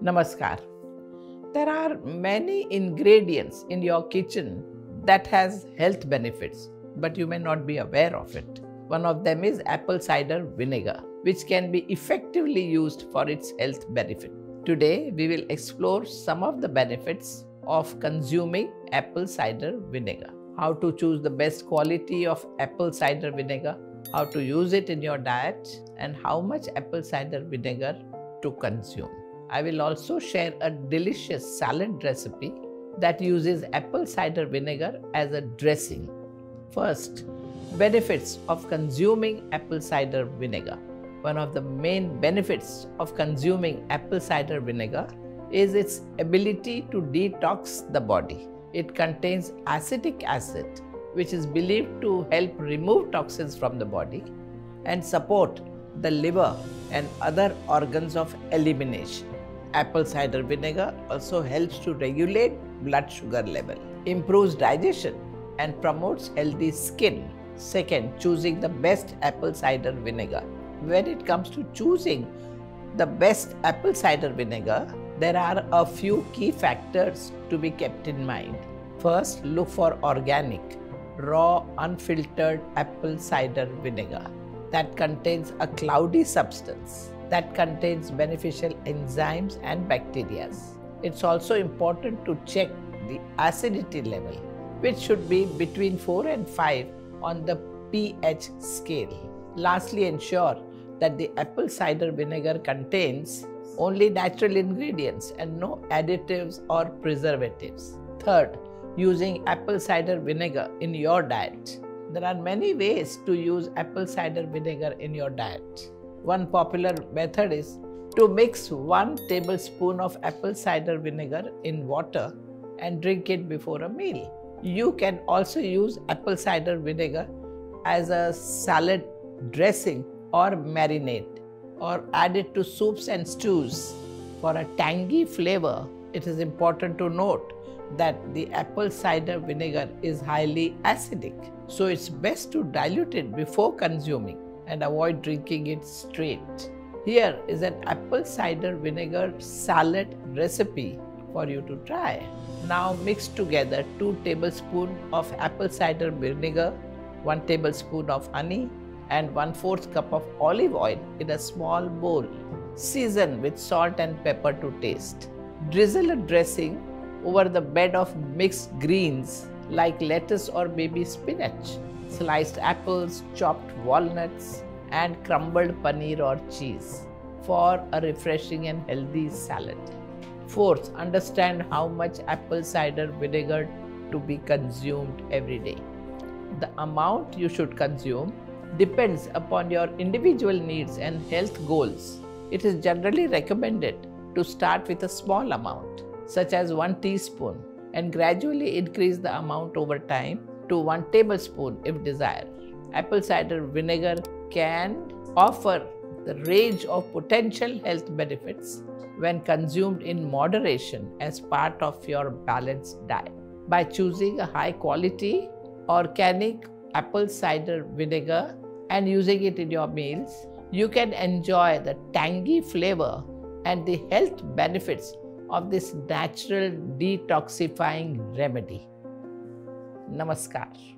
Namaskar. There are many ingredients in your kitchen that has health benefits, but you may not be aware of it. One of them is apple cider vinegar, which can be effectively used for its health benefit. Today, we will explore some of the benefits of consuming apple cider vinegar, how to choose the best quality of apple cider vinegar, how to use it in your diet, and how much apple cider vinegar to consume. I will also share a delicious salad recipe that uses apple cider vinegar as a dressing. First, benefits of consuming apple cider vinegar. One of the main benefits of consuming apple cider vinegar is its ability to detox the body. It contains acetic acid, which is believed to help remove toxins from the body and support the liver and other organs of elimination. Apple cider vinegar also helps to regulate blood sugar level, improves digestion, and promotes healthy skin. Second, choosing the best apple cider vinegar. When it comes to choosing the best apple cider vinegar, there are a few key factors to be kept in mind. First, look for organic, raw, unfiltered apple cider vinegar that contains a cloudy substance, that contains beneficial enzymes and bacteria. It's also important to check the acidity level, which should be between 4 and 5 on the pH scale. Lastly, ensure that the apple cider vinegar contains only natural ingredients and no additives or preservatives. Third, using apple cider vinegar in your diet. There are many ways to use apple cider vinegar in your diet. One popular method is to mix 1 tablespoon of apple cider vinegar in water and drink it before a meal. You can also use apple cider vinegar as a salad dressing or marinade, or add it to soups and stews. For a tangy flavor, it is important to note that the apple cider vinegar is highly acidic, so it's best to dilute it before consuming and avoid drinking it straight. Here is an apple cider vinegar salad recipe for you to try. Now mix together 2 tablespoons of apple cider vinegar, 1 tablespoon of honey, and 1/4 cup of olive oil in a small bowl. Season with salt and pepper to taste. Drizzle a dressing over the bed of mixed greens like lettuce or baby spinach, sliced apples, chopped walnuts, and crumbled paneer or cheese for a refreshing and healthy salad. Fourth, understand how much apple cider vinegar to be consumed every day. The amount you should consume depends upon your individual needs and health goals. It is generally recommended to start with a small amount, such as 1 teaspoon, and gradually increase the amount over time to 1 tablespoon if desired. Apple cider vinegar can offer the range of potential health benefits when consumed in moderation as part of your balanced diet. By choosing a high quality organic apple cider vinegar and using it in your meals, you can enjoy the tangy flavor and the health benefits of this natural detoxifying remedy. Namaskar.